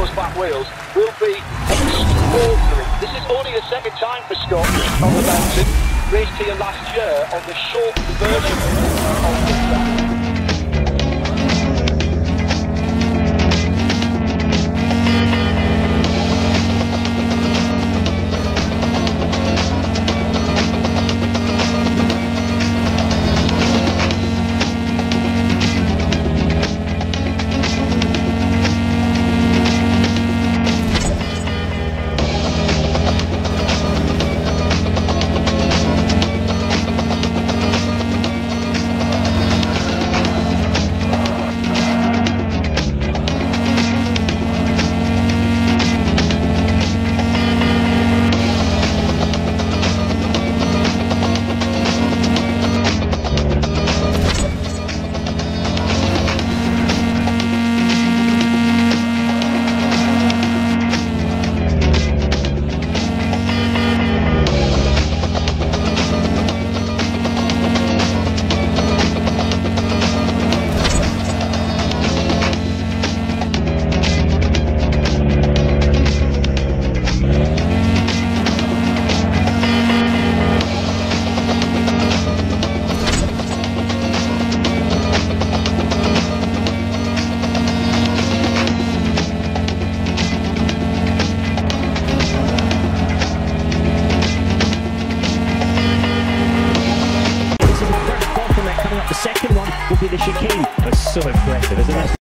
horseback wheels will be extraordinary. This is only the second time for Scott on the mountain, raced here last year on the short version of the track. The second one will be the chicane. It's so impressive, isn't it?